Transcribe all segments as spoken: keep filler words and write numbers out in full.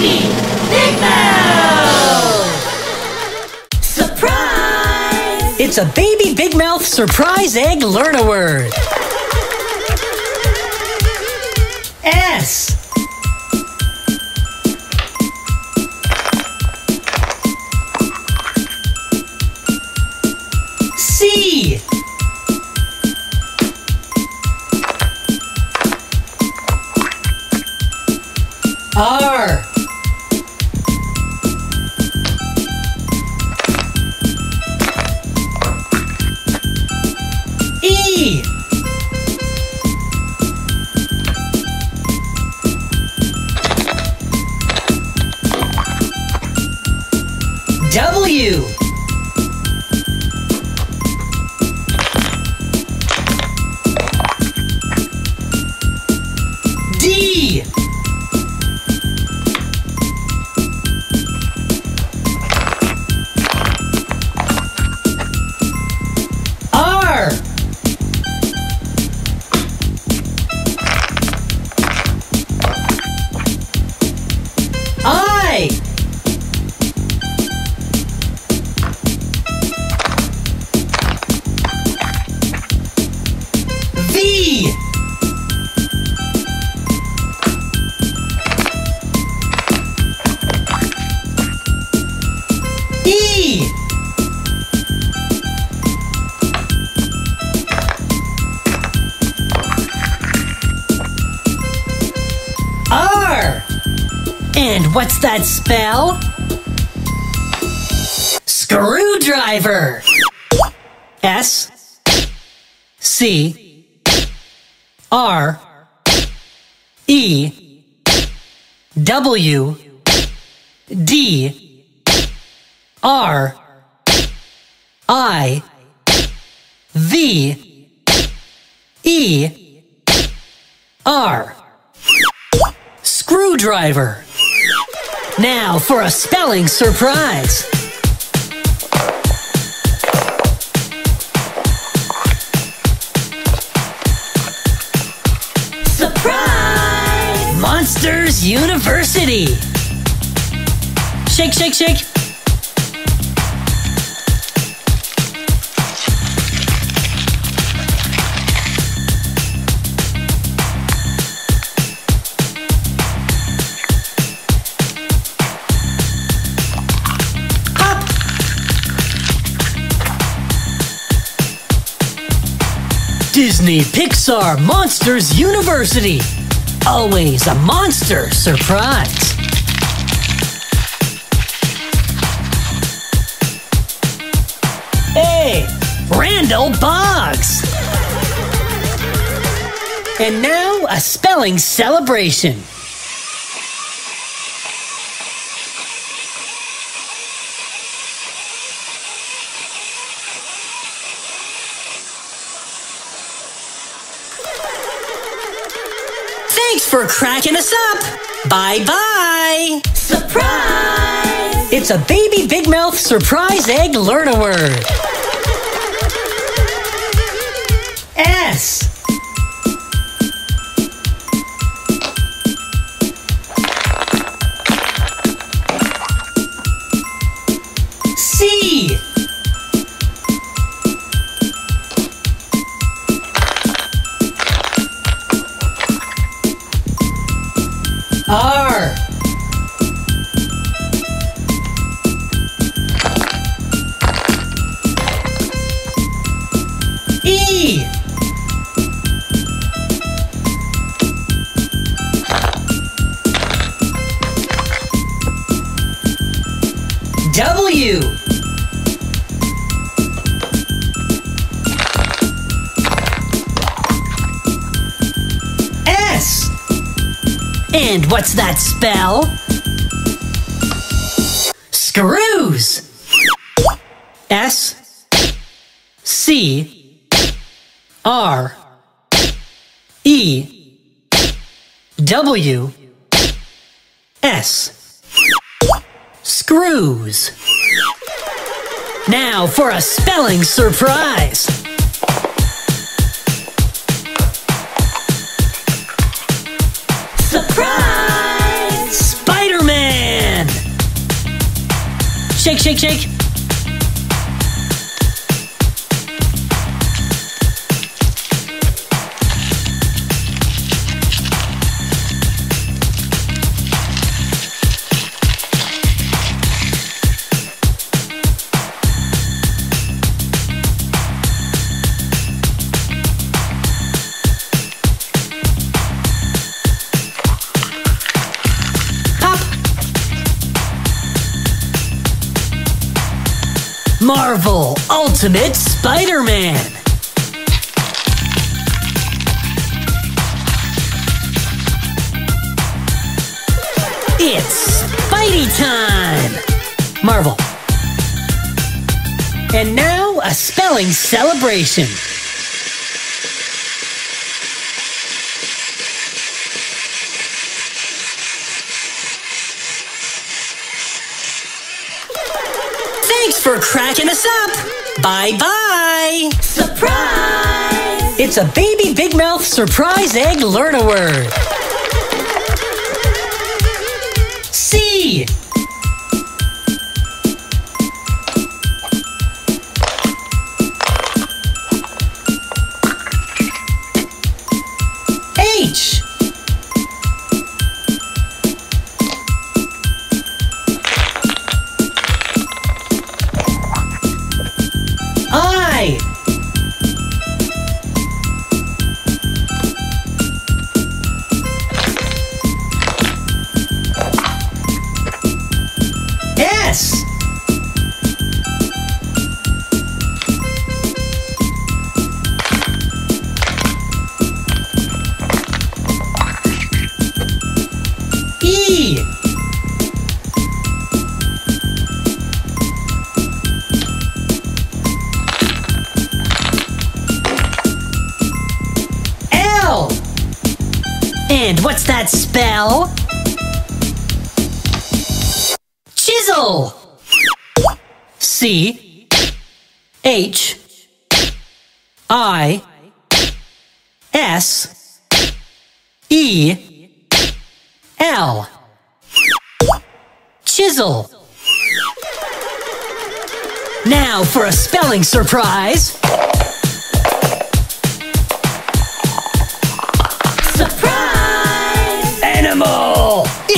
baby! Big Mouth! Surprise! It's a Baby Big Mouth Surprise Egg Learn-A-Word. S. C. R. E. W. D. R. I. V. E. R. And what's that spell? Screwdriver. S. C. R. E. W. D. R. I. V. E. R. Screwdriver. Now for a spelling surprise. Surprise! Monsters University. Shake, shake, shake. Disney Pixar Monsters University. Always a monster surprise. Hey, Randall Boggs. And now a spelling celebration. Thanks for cracking us up! Bye-bye! Surprise! It's a Baby Big Mouth Surprise Egg Learn-A-Word. S. C. R. E. W. S. And what's that spell? Screws. S. C. R. E. W. S. Screws. Now for a spelling surprise. Surprise! Spider-Man! shake, shake, shake. Marvel Ultimate Spider-Man. It's Spidey time! Marvel. And now, a spelling celebration. For cracking us up. Bye-bye. Surprise! It's a Baby Big Mouth Surprise Egg Learn-A-Word. C. H. And what's that spell? Chisel. C H I S E L. Chisel. Now for a spelling surprise.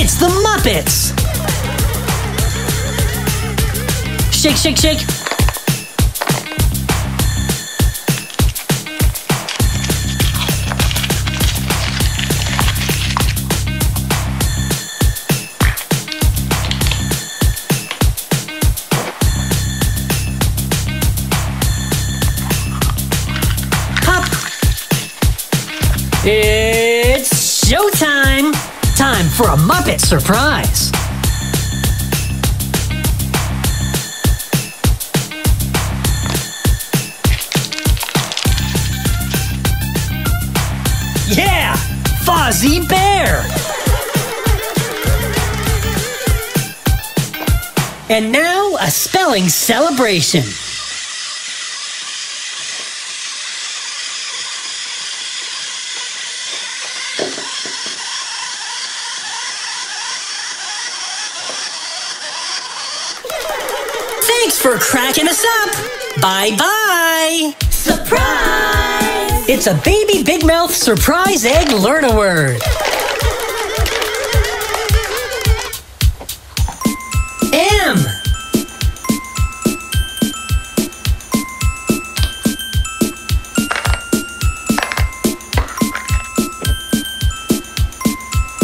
It's the Muppets! Shake, shake, shake! Hop! It's showtime! Time for a Muppet surprise! Yeah! Fozzie Bear! And now, a spelling celebration! For cracking us up. Bye-bye. Surprise! It's a Baby Big Mouth Surprise Egg Learn-A-Word. M.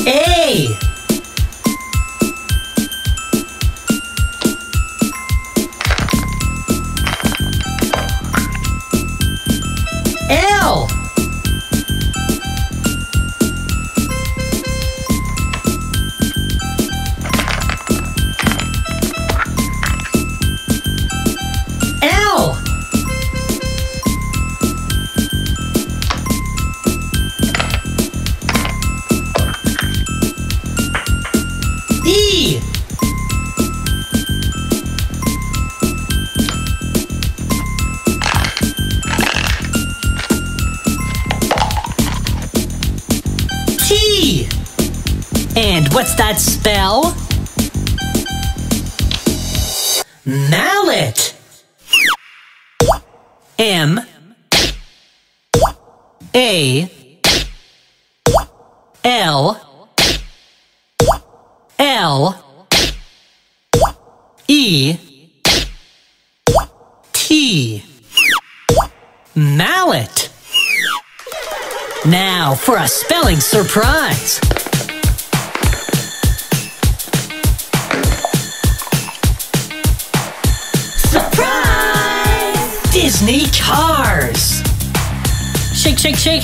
A. What's that spell? Mallet. M A L L E T Mallet. Now for a spelling surprise. Surprise! Disney Cars. Shake, shake, shake.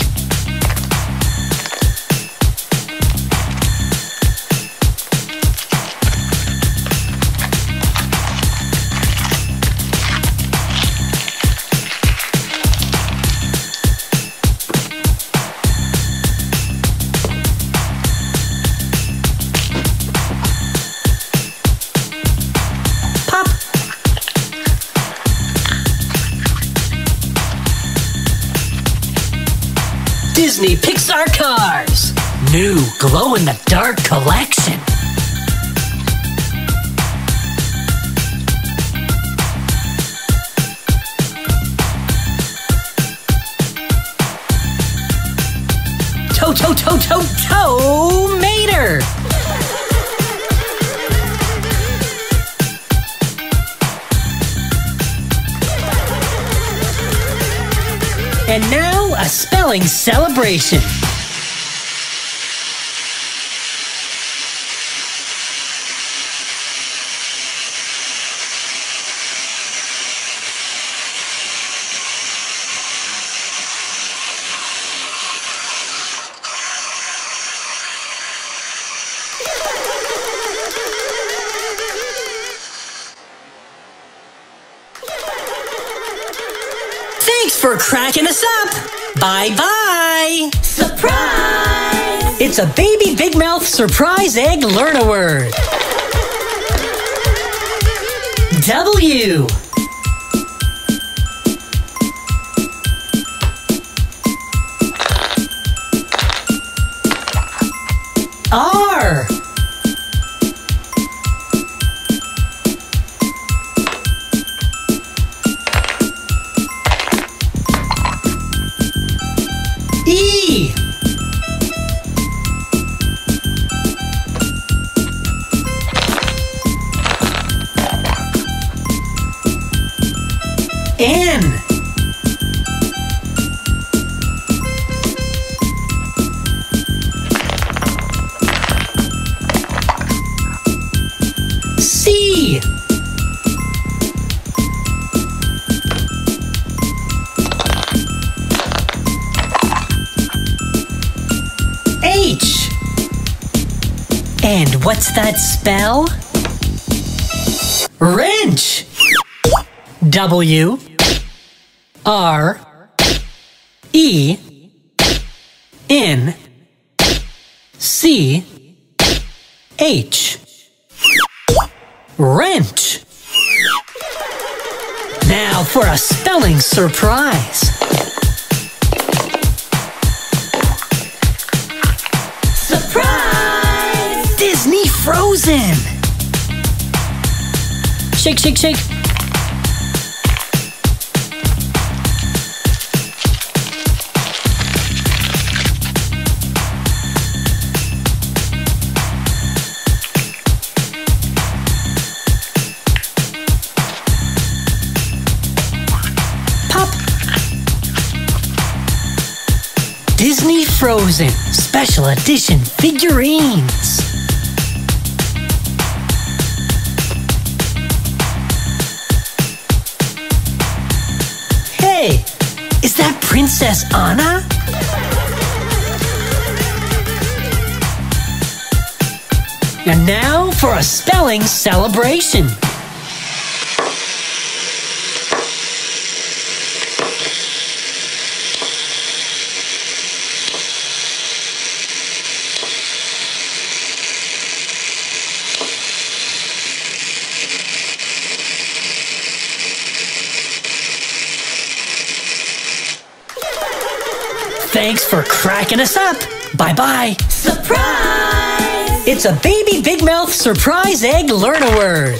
Disney Pixar Cars. New glow-in-the-dark collection. To-to-to-to-to-mater. And now, a spelling celebration. For cracking us up. Bye-bye. Surprise! It's a Baby Big Mouth Surprise Egg Learn-A-Word. W. R. N. C. H. And what's that spell? Wrench. W R E N C H Wrench. Now for a spelling surprise. Surprise! Disney Frozen. Shake, shake, shake. Disney Frozen Special Edition Figurines. Hey, is that Princess Anna? And now for a spelling celebration. Thanks for cracking us up. Bye-bye. Surprise! It's a Baby Big Mouth Surprise Egg Learn-A-Word.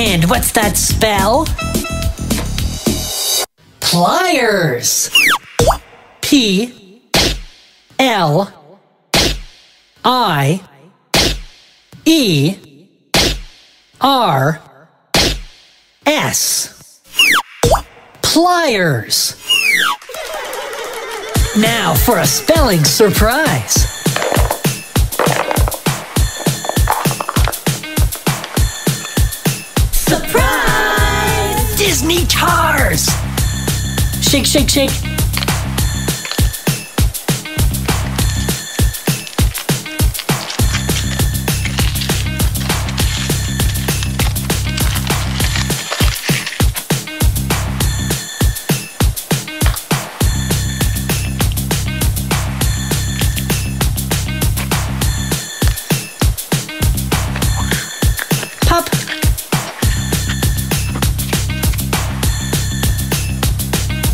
And what's that spell? Pliers. P. L. I. E. R. S. Pliers. Now for a spelling surprise. Surprise! Disney Cars! Shake, shake, shake.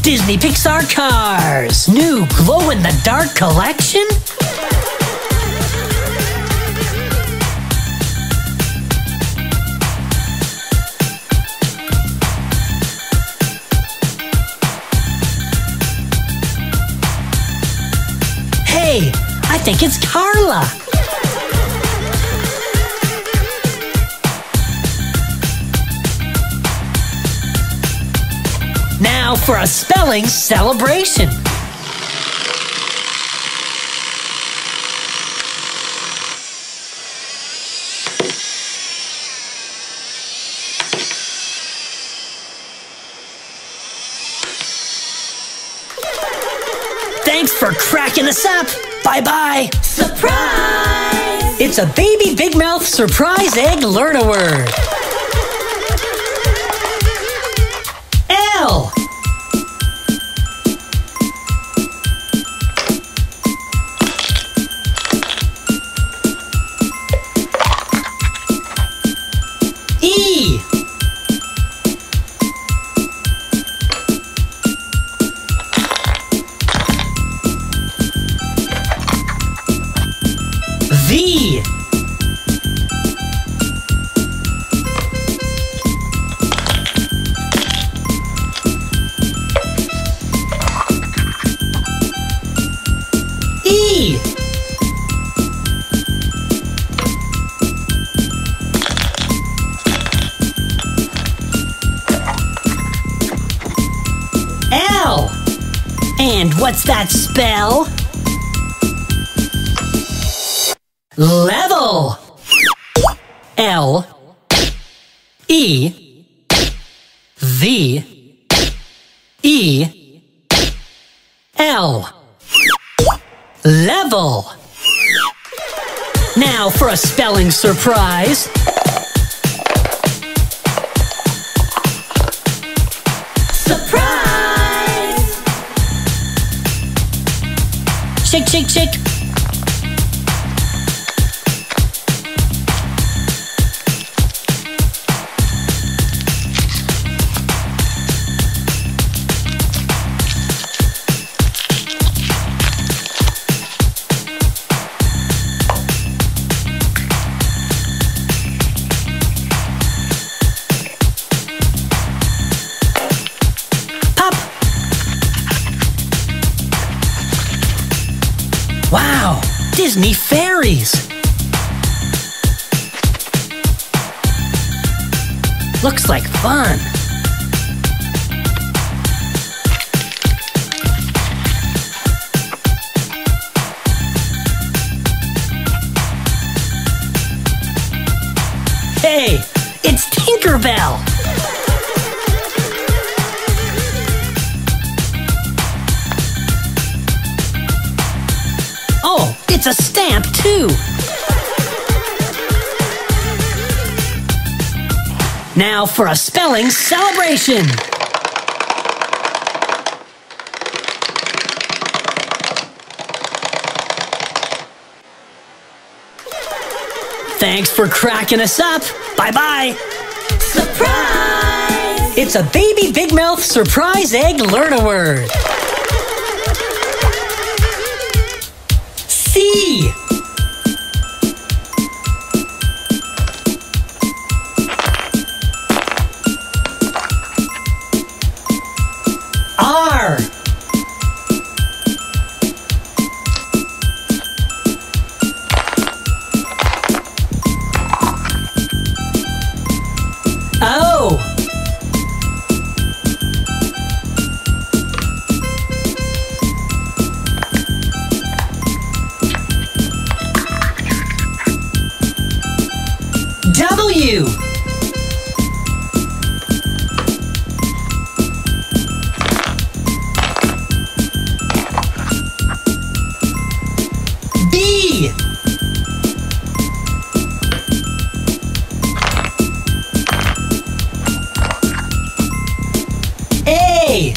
Disney Pixar Cars, new glow-in-the-dark collection? Hey, I think it's Carla. Now for a spelling celebration. Thanks for cracking us up. Bye-bye. Surprise! It's a Baby Big Mouth Surprise Egg Learn-A-Word. L. E. V. And what's that spell? Level. L. E. V. E. L. Level. Now for a spelling surprise. Shake, shake, shake. Wow, Disney fairies. Looks like fun. Hey, it's Tinker Bell. Oh, it's a stamp, too! Now for a spelling celebration! Thanks for cracking us up! Bye-bye! Surprise! It's a Baby Big Mouth Surprise Egg Learn-A-Word! C. do. B. A.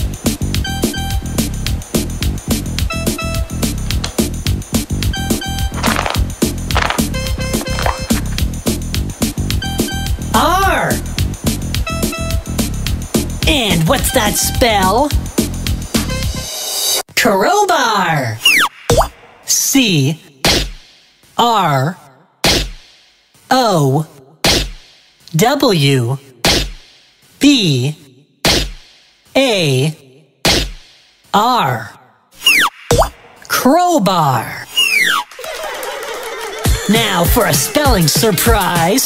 And what's that spell? Crowbar! C. R. O. W. B. A. R. Crowbar! Now for a spelling surprise!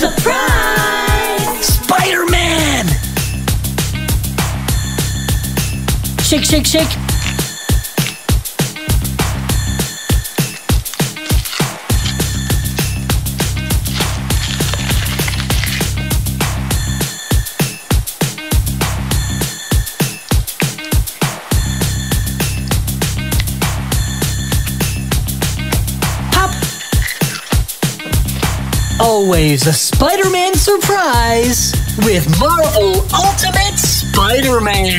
Surprise! Spider-Man! Shake, shake, shake. Always a Spider-Man surprise with Marvel Ultimate Spider-Man.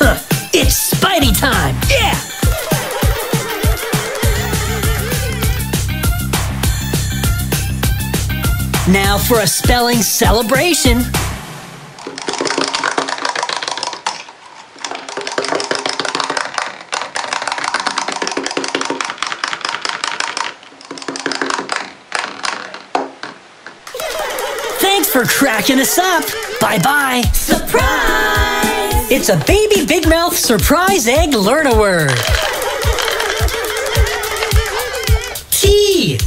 Huh, it's Spidey time, yeah! Now for a spelling celebration. Thanks for cracking us up. Bye-bye. Surprise! It's a Baby Big Mouth Surprise Egg Learn-A-Word. T.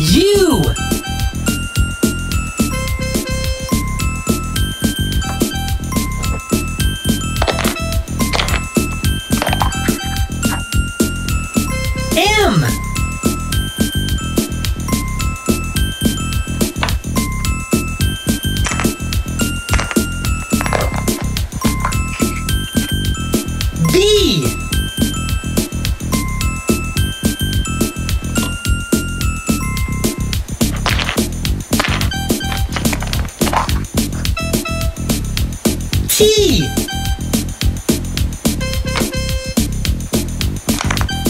T.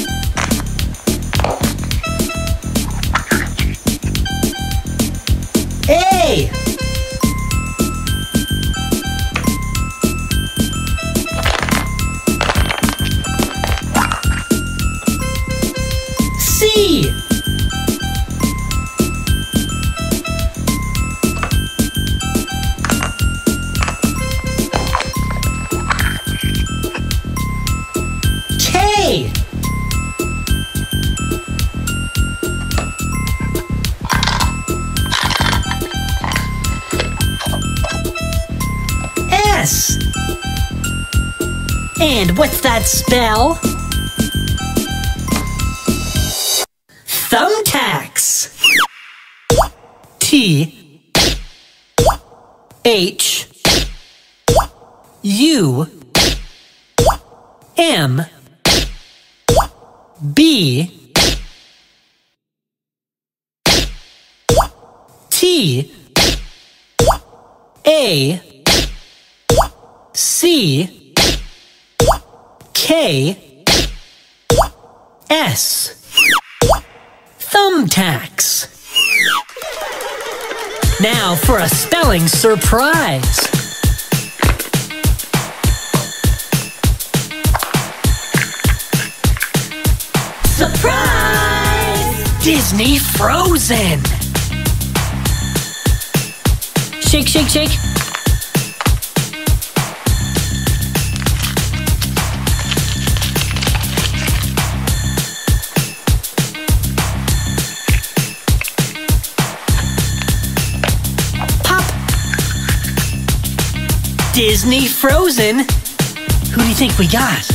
A. C. And what's that spell? Thumbtacks. T. H. U. M. B. T. A. C. K. S. Thumbtacks. Now for a spelling surprise. Surprise! Disney Frozen. Shake, shake, shake. Disney Frozen. Who do you think we got?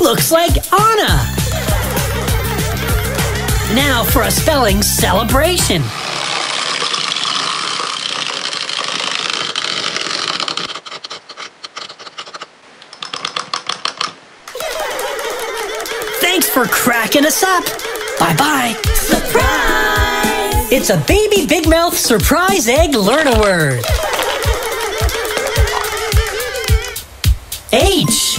Looks like Anna. Now for a spelling celebration. Thanks for cracking us up. Bye-bye. Surprise! It's a Baby Big Mouth Surprise Egg Learn-A-Word. H.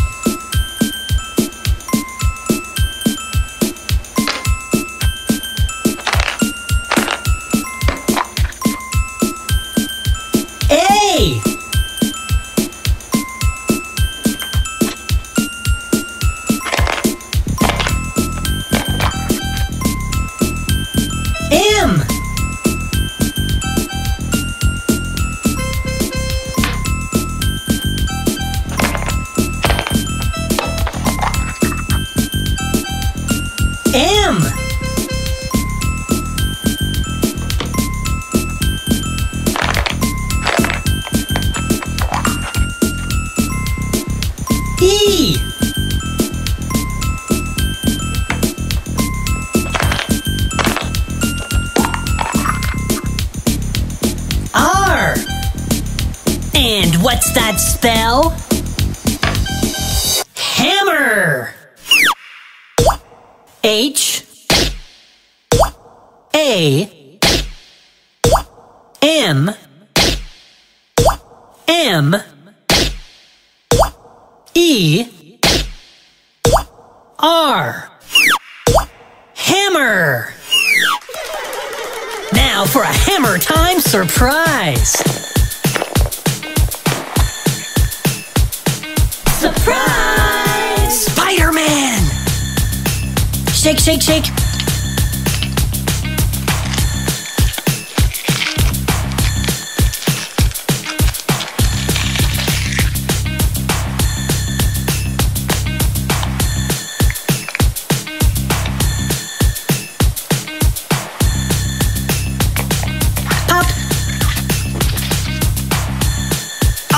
What's that spell? Hammer! H A M M E R Hammer! Now for a Hammer Time surprise! Surprise! Spider-Man! Shake, shake, shake. Pop.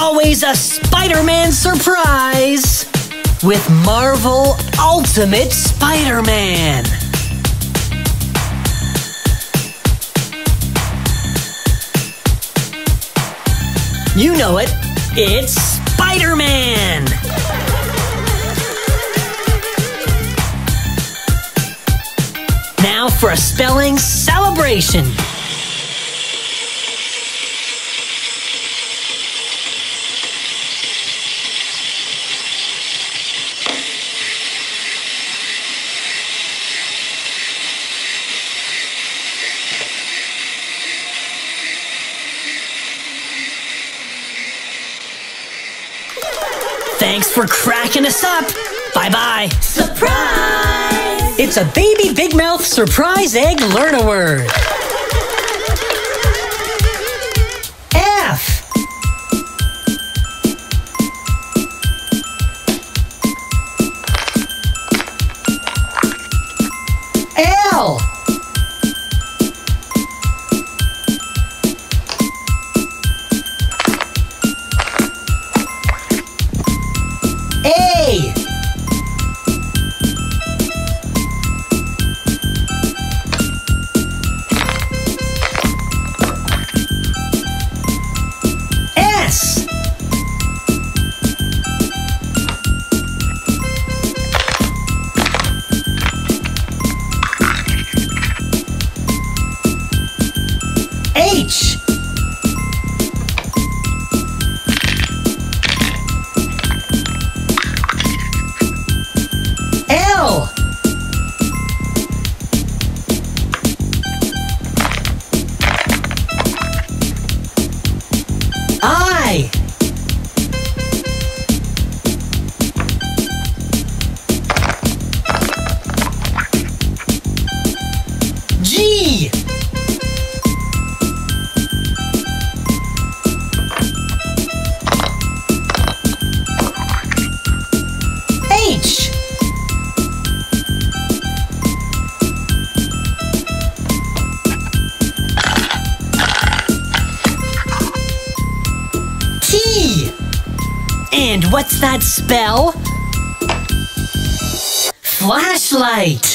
Always a Spider-Man surprise with Marvel Ultimate Spider-Man. You know it, it's Spider-Man. Now for a spelling celebration. Thanks for cracking us up. Bye-bye. Surprise! It's a Baby Big Mouth Surprise Egg Learn-A-Word. F. L. what's that spell? Flashlight.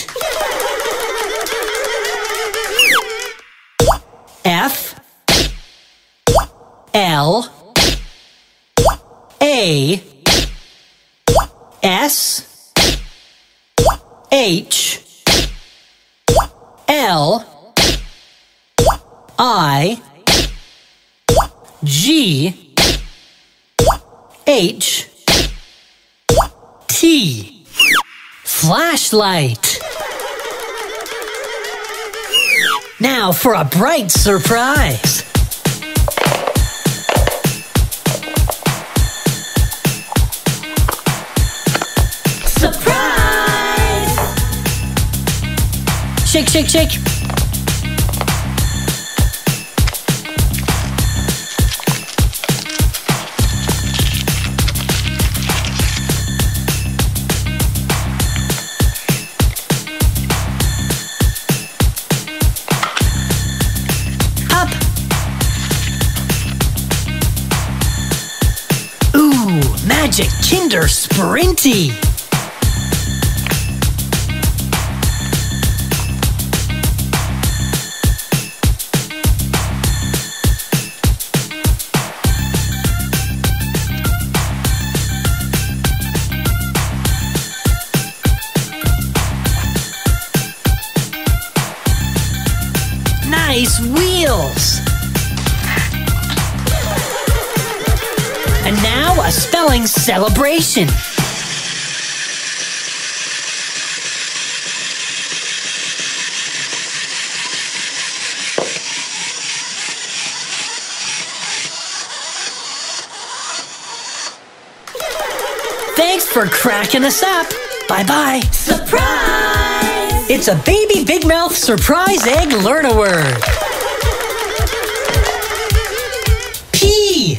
F L A S H L I G H T Flashlight. Now for a bright surprise. Surprise! Shake, shake, shake. Kinder Sprinty. Nice wheels. And now, a spelling celebration. Thanks for cracking us up. Bye-bye. Surprise! It's a Baby Big Mouth Surprise Egg Learn-A-Word. P.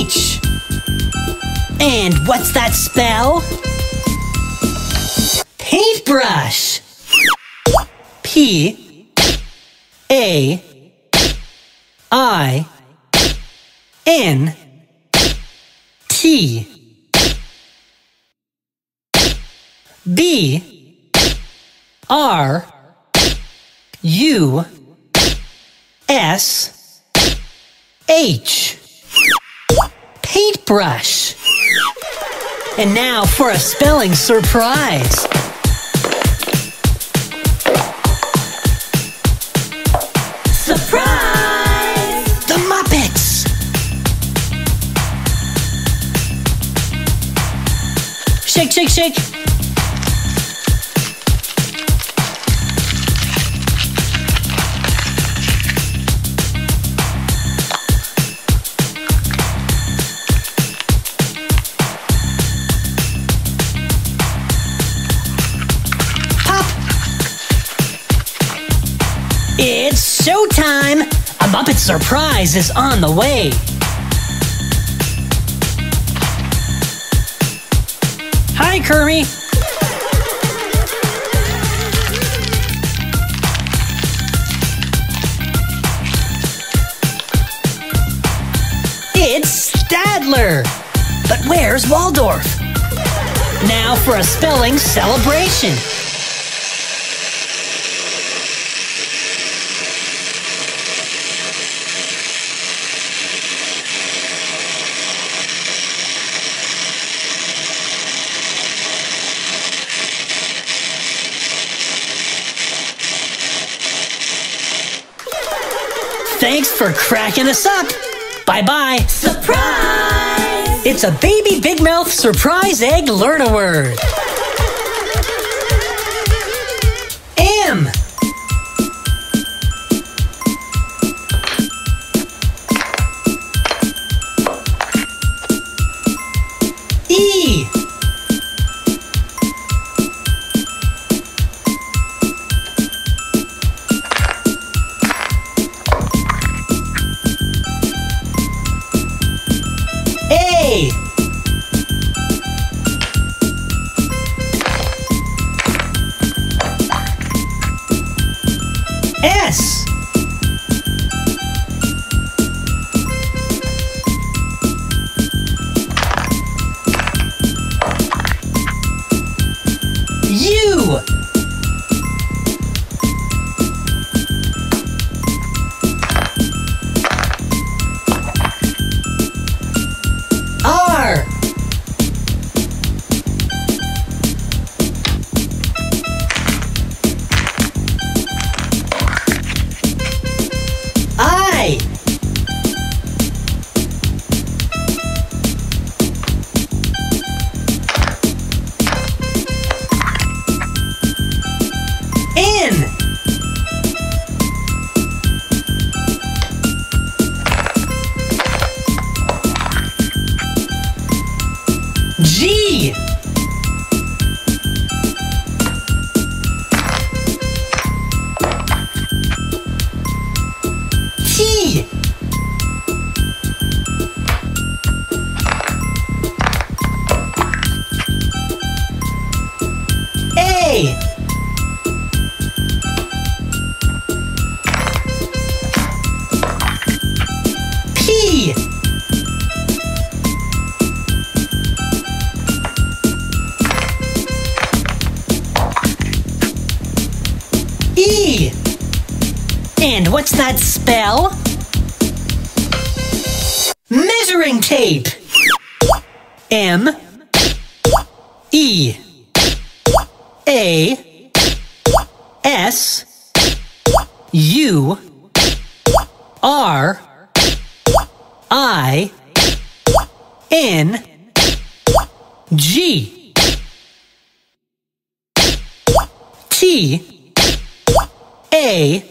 H. And what's that spell? Paintbrush. P A I N T B R U S H Paintbrush. And now for a spelling surprise. Surprise! The Muppets. Shake, shake, shake. It's showtime! A Muppet surprise is on the way! Hi, Kermit! It's Stadler! But where's Waldorf? Now for a spelling celebration! Thanks for cracking us up! Bye-bye! Surprise! It's a Baby Big Mouth Surprise Egg Learn-A-Word! M! E! S. U. R. G. T. A. P. E. And what's that spell? Measuring tape! M. E. A. S. U. R. I. N. G. T. A.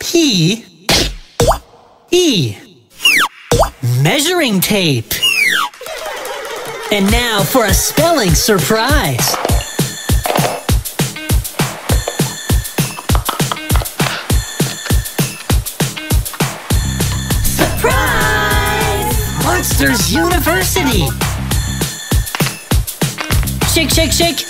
P. E. Measuring tape. And now for a spelling surprise. Surprise! Monsters University. Shake, shake, shake.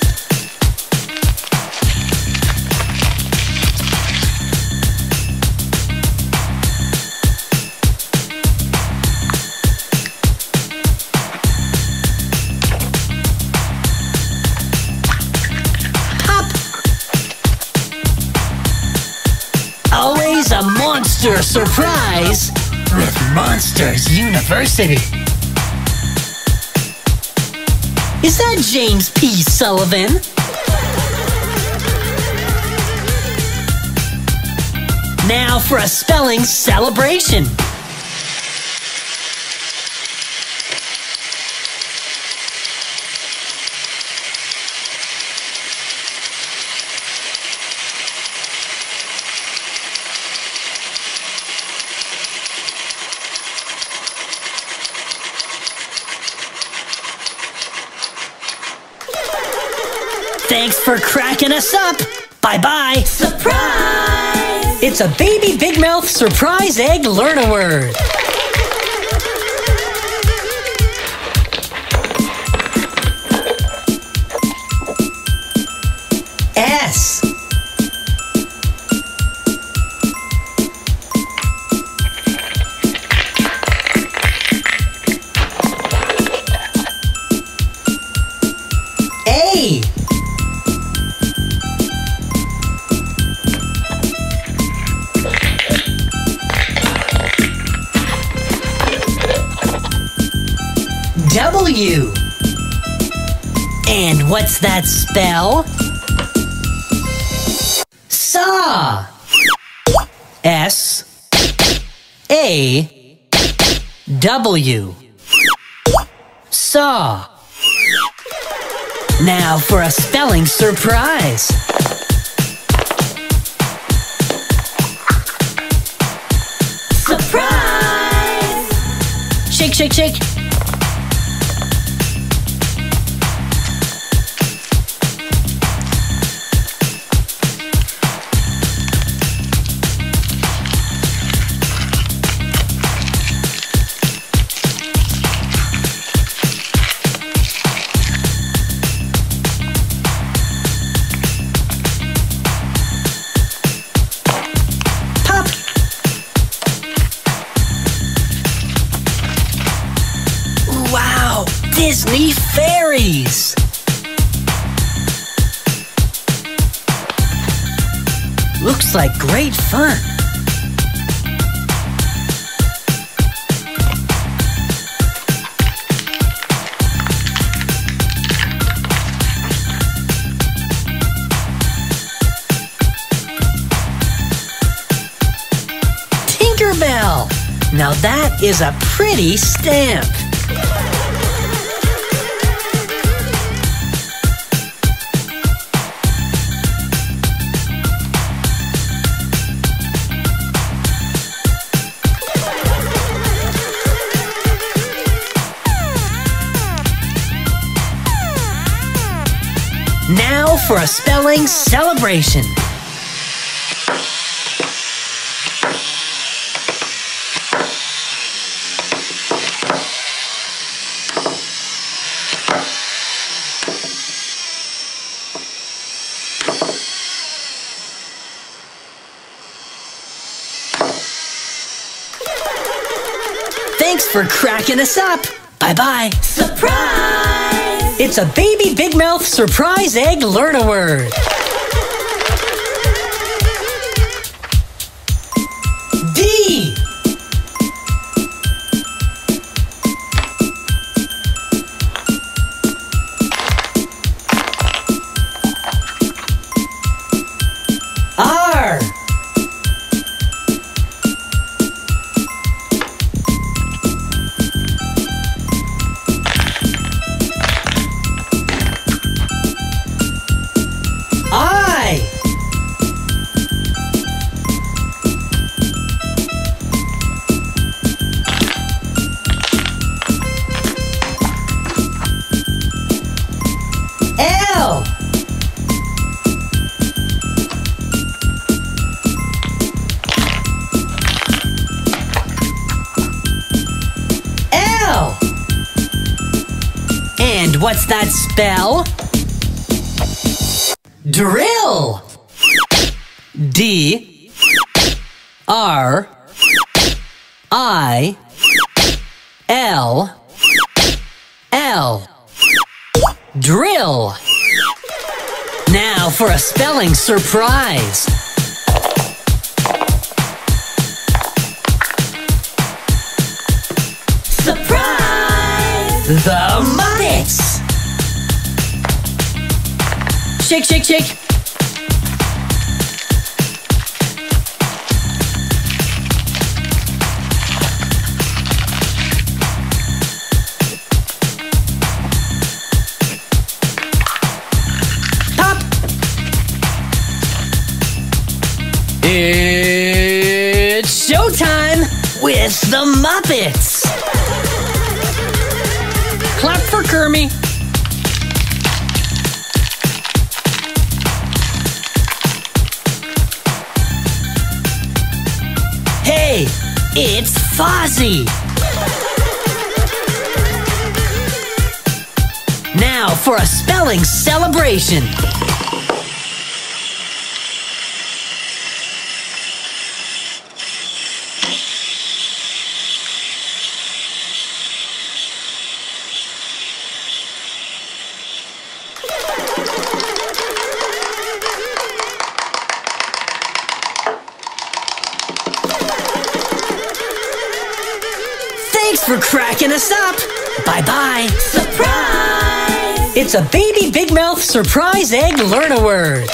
Always a monster surprise with Monsters University. Is that James P. Sullivan? Now for a spelling celebration. Thanks for cracking us up! Bye-bye! Surprise! It's a Baby Big Mouth Surprise Egg Learn-A-Word. S. A. W. And what's that spell? Saw. S A W. Saw. Now for a spelling surprise. Surprise! Shake, shake, shake. Disney fairies. Looks like great fun. Tinker Bell. Now that is a pretty stamp. Now for a spelling celebration. Thanks for cracking us up. Bye-bye. Surprise! It's a Baby Big Mouth Surprise Egg Learn-A-Word. D. R. And what's that spell? Drill. D. R. I. L. L. Drill. Now for a spelling surprise. Surprise! The Muppets! Shake, shake, shake. It's showtime with the Muppets! Clap for Kermit. It's Fozzie! Now for a spelling celebration! For cracking us up. Bye-bye. Surprise! It's a Baby Big Mouth Surprise Egg Learn-A-Word.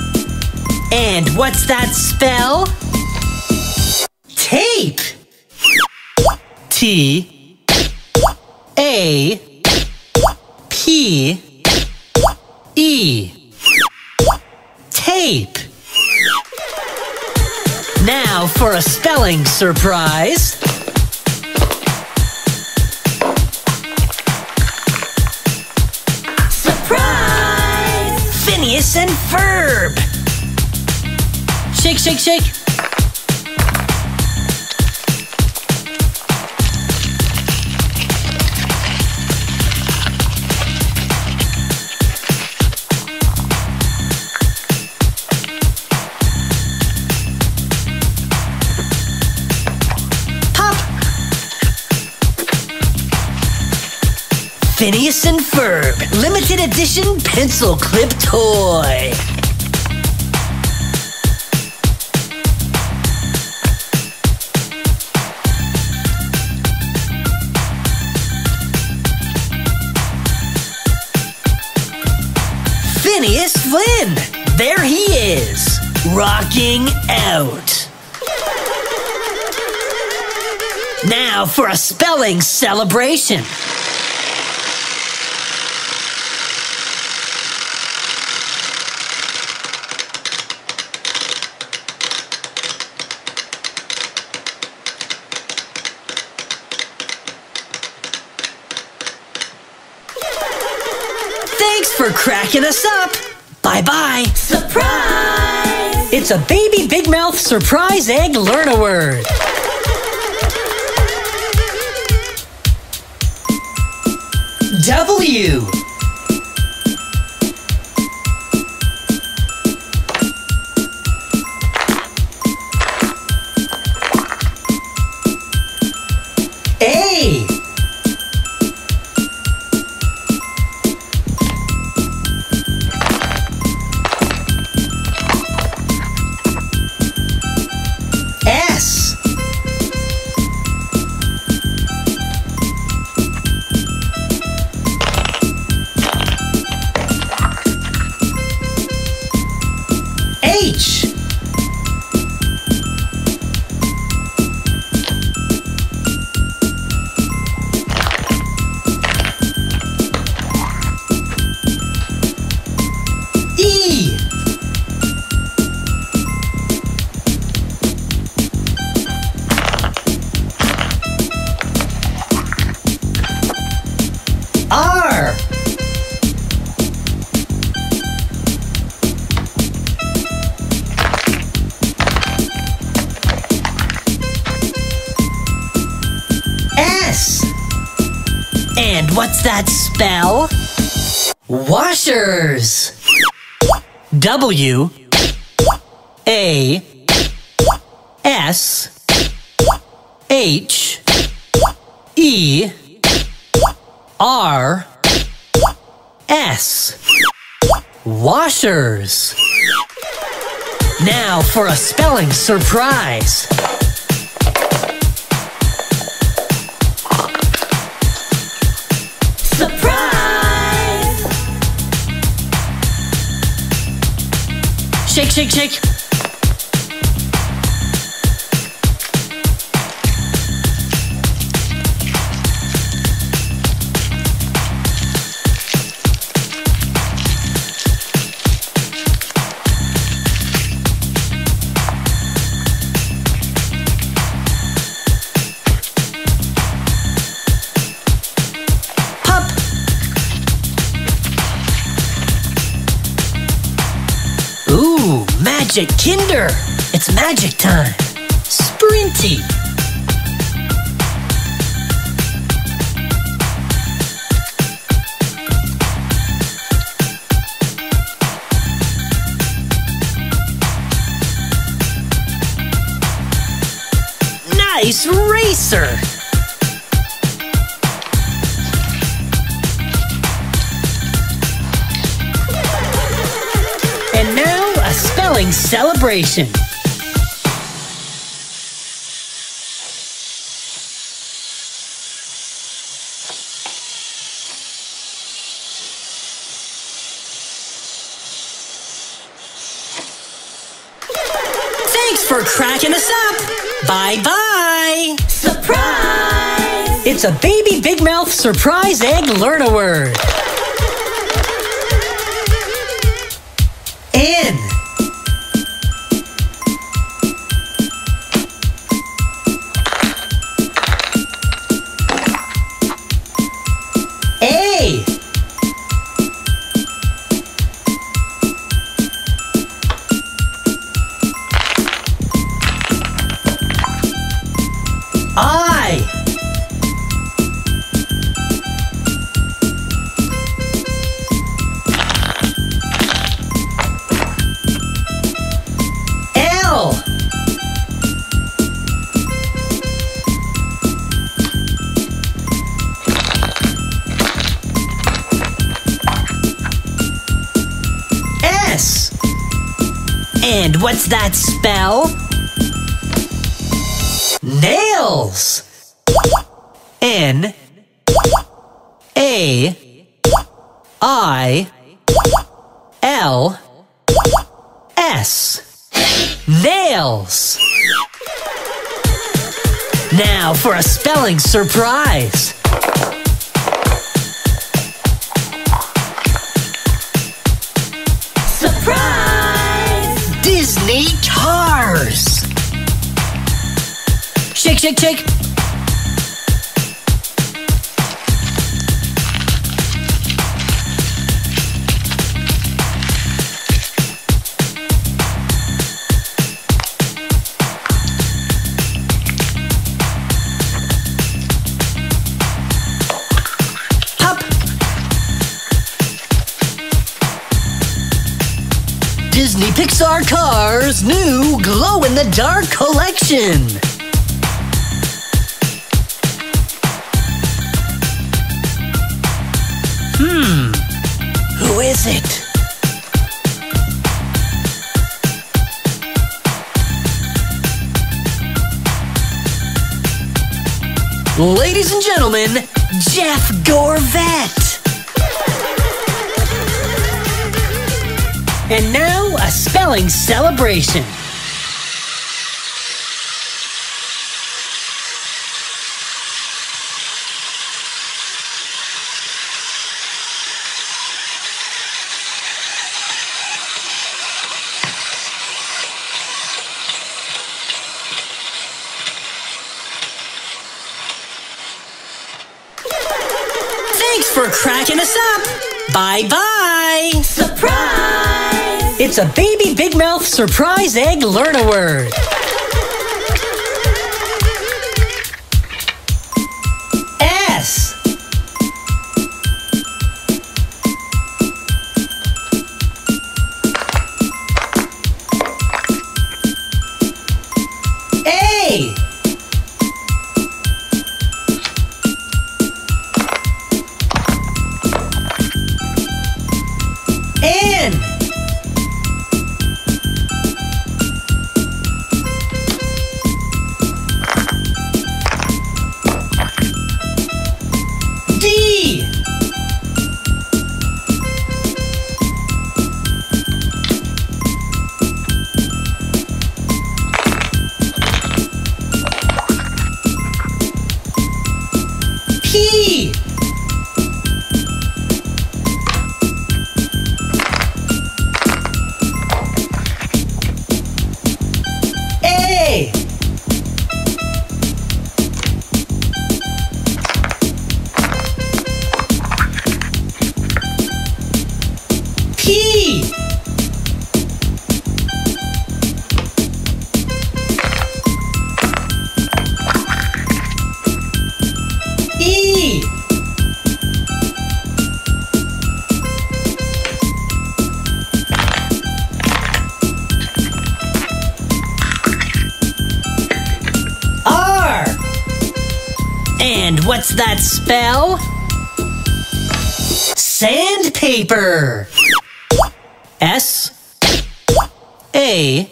T. And what's that spell? Tape! T A P E Tape. Now for a spelling surprise. Surprise! Phineas and Ferb. Shake, shake, shake. Pop. Phineas and Ferb, limited edition pencil clip toy. Phineas Flynn! There he is, rocking out. Now for a spelling celebration. Thanks for cracking us up. Bye-bye. Surprise! It's a Baby Big Mouth Surprise Egg Learn-A-Word. W. A. H. E. R. And what's that spell? Washers! W A S H E R S. Washers! Now for a spelling surprise. shake, shake. Magic Kinder! It's magic time! Sprinty! Nice racer! And now spelling celebration. Thanks for cracking us up. Bye-bye. Surprise! It's a Baby Big Mouth Surprise Egg Learn-A-Word. In. And what's that spell? Nails! N A I L S. Nails! Now for a spelling surprise! Surprise! Disney Cars. Shake, shake, shake. Pop. Disney Pixar Cars' new glow-in-the-dark collection. Hmm, who is it? Ladies and gentlemen, Jeff Gorvette. And now, a spelling celebration. Thanks for cracking us up. Bye-bye. Surprise! It's a Baby Big Mouth Surprise Egg Learn-A-Word. S. A. N. And what's that spell? Sandpaper! S A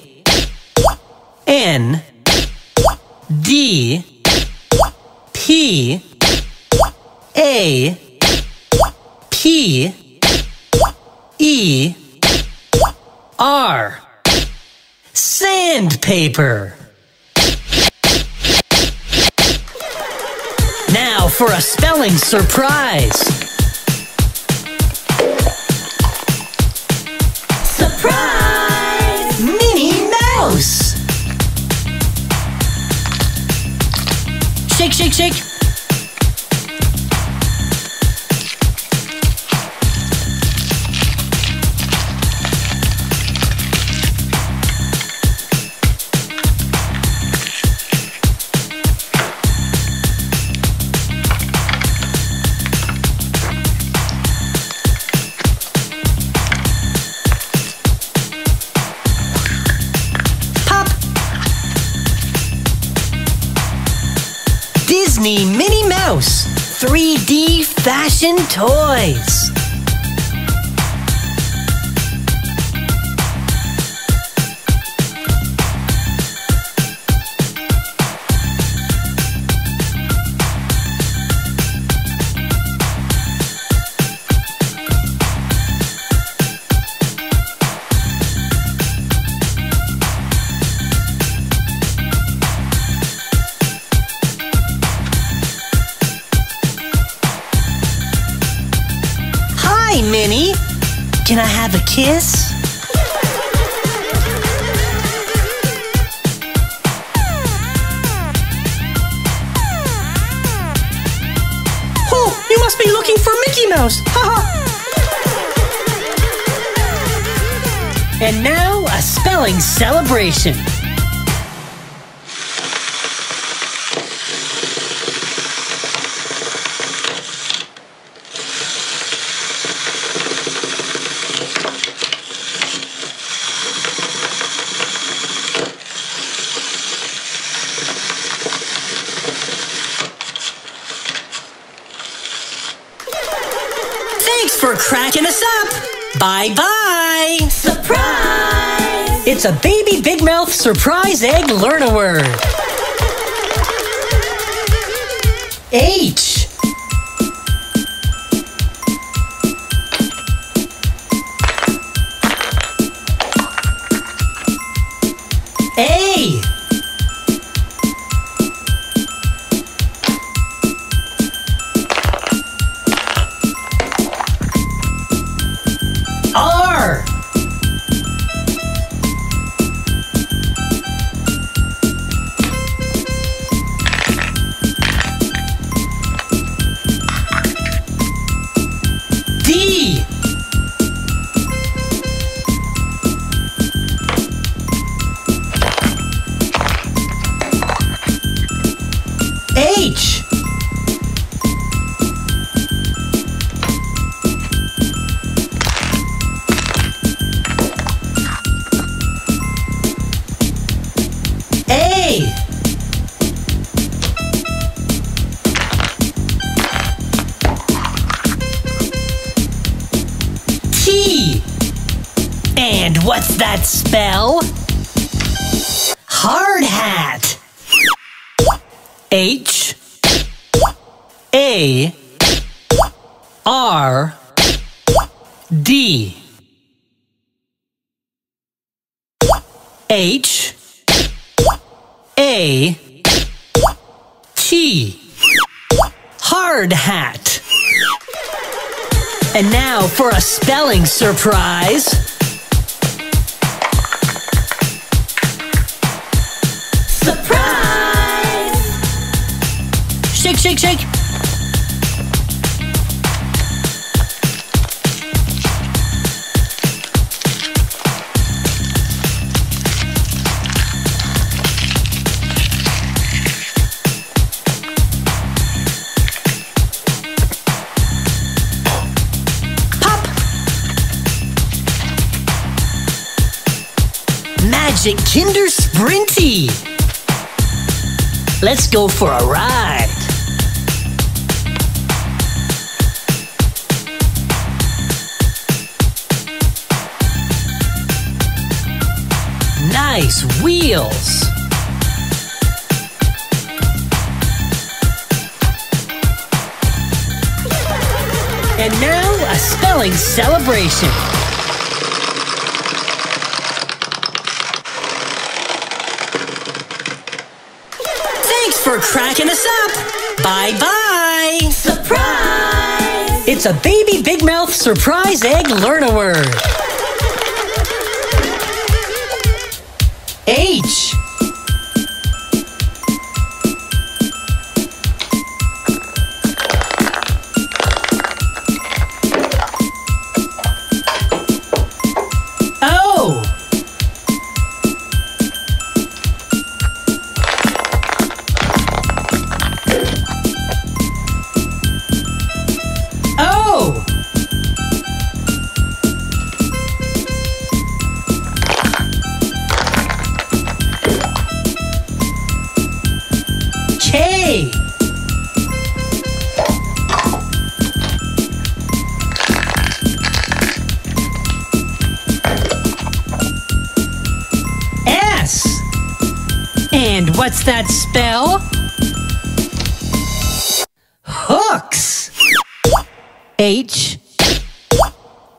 N D P A P E R. Sandpaper! Now for a spelling surprise! Surprise! Minnie Mouse! Shake, shake, shake! Disney Minnie Mouse three D Fashion Toys. Minnie, can I have a kiss? Oh, you must be looking for Mickey Mouse! Ha! And now, a spelling celebration! Thanks for cracking us up! Bye-bye! Surprise! It's a Baby Big Mouth Surprise Egg Learn-A-Word. H. A. H. A. T. And what's that spell? Hard hat. H. A. R. D. H. A. T. Hard hat. And now for a spelling surprise. Surprise! Shake, shake, shake. Kinder Sprinty. Let's go for a ride. Nice wheels. And now, a spelling celebration. Thanks for cracking us up. Bye-bye. Surprise! It's a Baby Big Mouth Surprise Egg Learn-A-Word. H. O. O. K. S. And what's that spell? Hooks. H.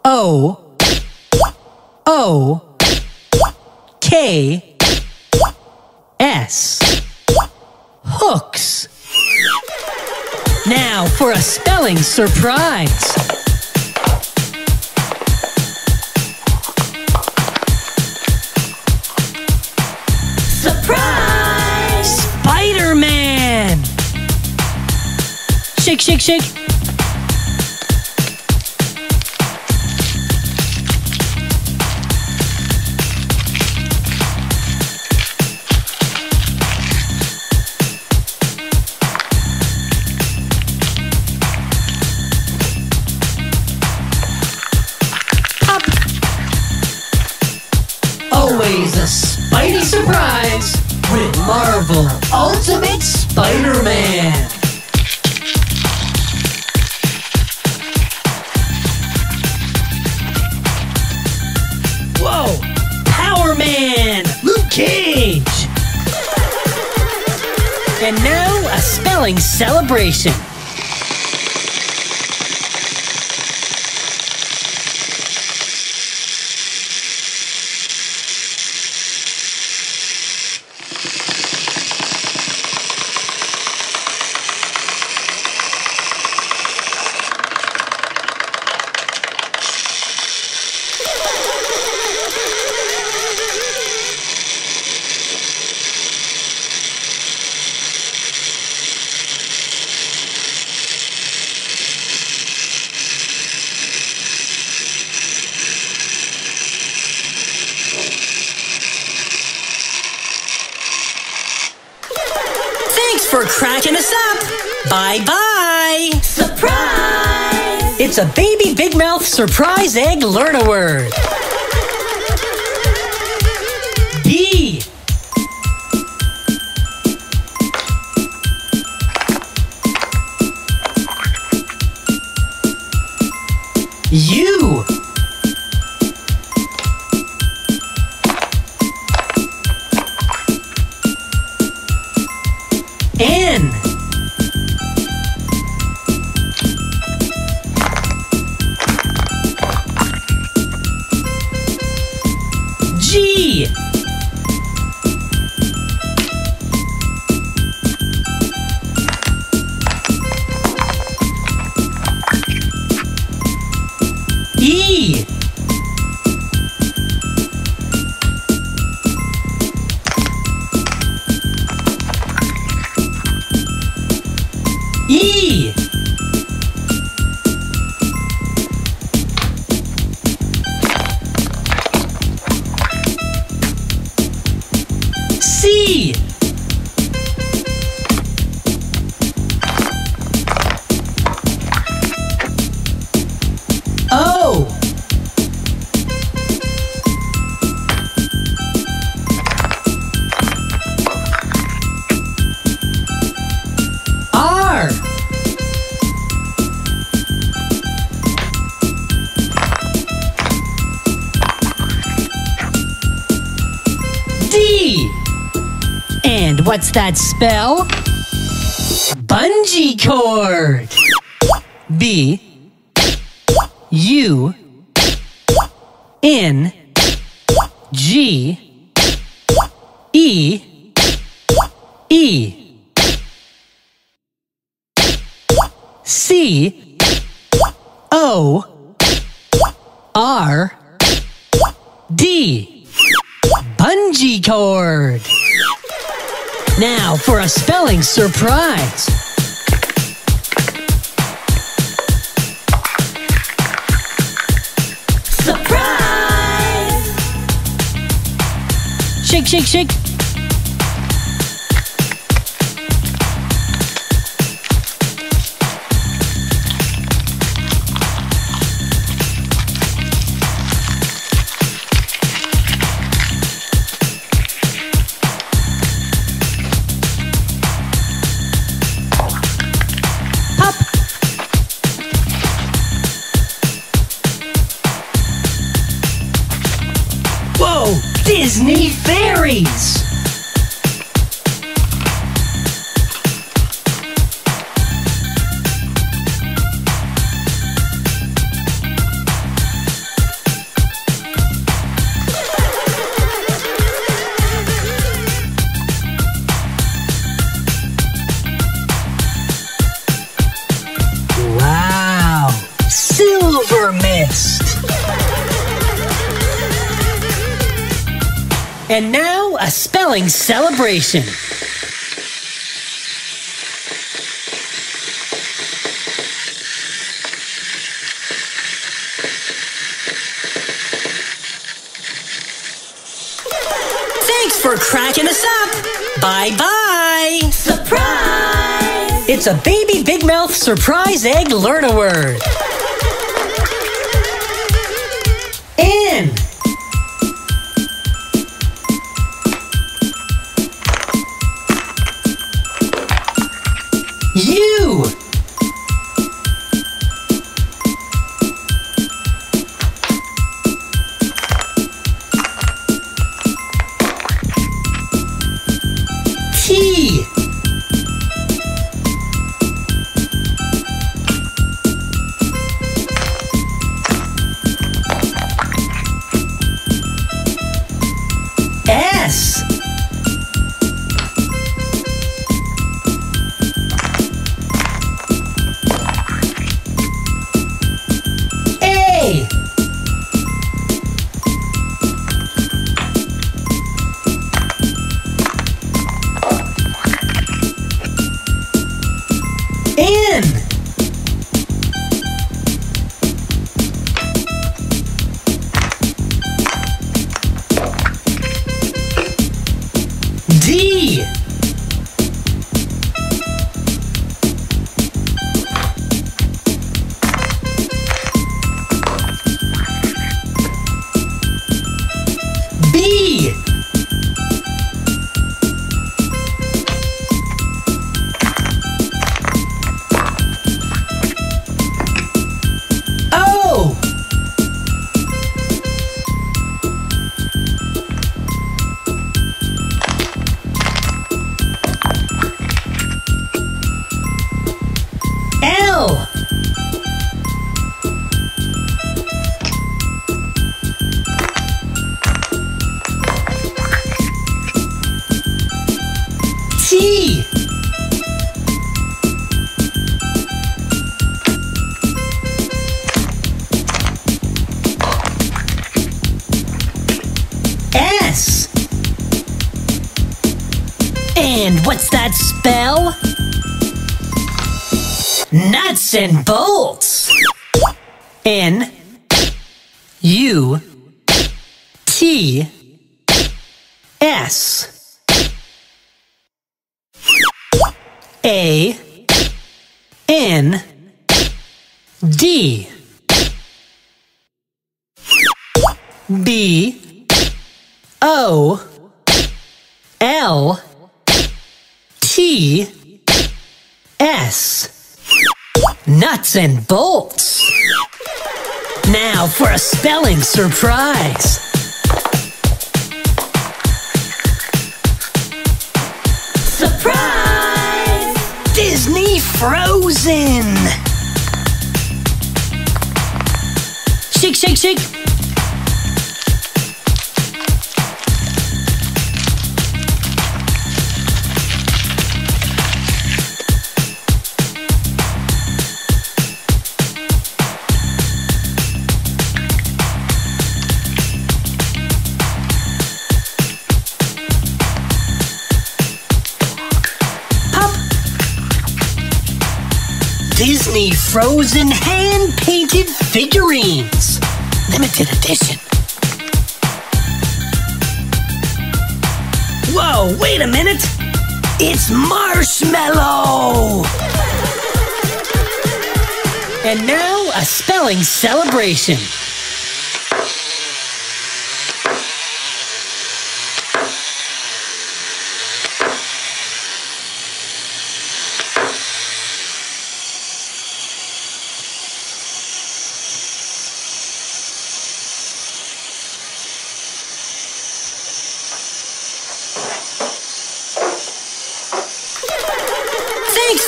O. O. K. S. Hooks. Now for a spelling surprise. Surprise! Spider-Man. Shake, shake, shake. Always a Spidey surprise with Marvel Ultimate Spider-Man. Whoa! Power Man! Luke Cage! And now, a spelling celebration. For cracking us up. Bye-bye. Surprise! It's a Baby Big Mouth Surprise Egg Learn-A-Word. B. U. N. G. E. E. C. O. R. What's that spell? Bungee cord. B U N G E E C O R D. Bungee cord. Now for a spelling surprise. Surprise! Shake, shake, shake. Disney fairies. Wow, silver mist. And now, a spelling celebration. Thanks for cracking us up. Bye-bye. Surprise! It's a Baby Big Mouth Surprise Egg Learn-A-Word. In. U T S N D B T S And what's that spell? Nuts and bolts. N U T S A N D B O L T S. Nuts and bolts. Now for a spelling surprise. frozen. Shake, shake, shake. Disney Frozen hand-painted figurines. Limited edition. Whoa, wait a minute. It's Marshmallow. And now, a spelling celebration.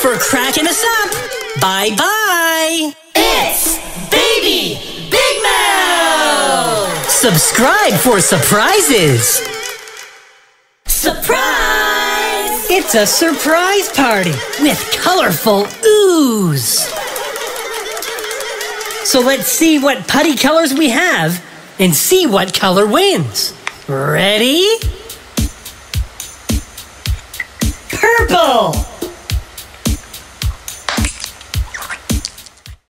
For cracking us up. Bye-bye. It's Baby Big Mouth. Subscribe for surprises. Surprise! It's a surprise party with colorful ooze. So let's see what putty colors we have and see what color wins. Ready?